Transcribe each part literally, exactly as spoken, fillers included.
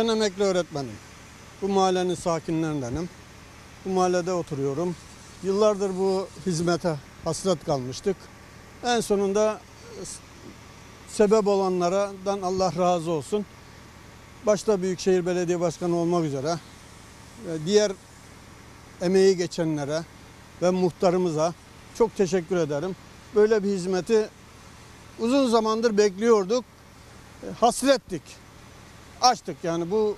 Ben emekli öğretmenim. Bu mahallenin sakinlerindenim. Bu mahallede oturuyorum. Yıllardır bu hizmete hasret kalmıştık. En sonunda sebep olanlardan Allah razı olsun. Başta Büyükşehir Belediye Başkanı olmak üzere diğer emeği geçenlere ve muhtarımıza çok teşekkür ederim. Böyle bir hizmeti uzun zamandır bekliyorduk. Hasrettik. Açtık yani, bu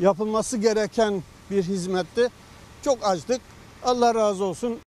yapılması gereken bir hizmetti. Çok açtık. Allah razı olsun.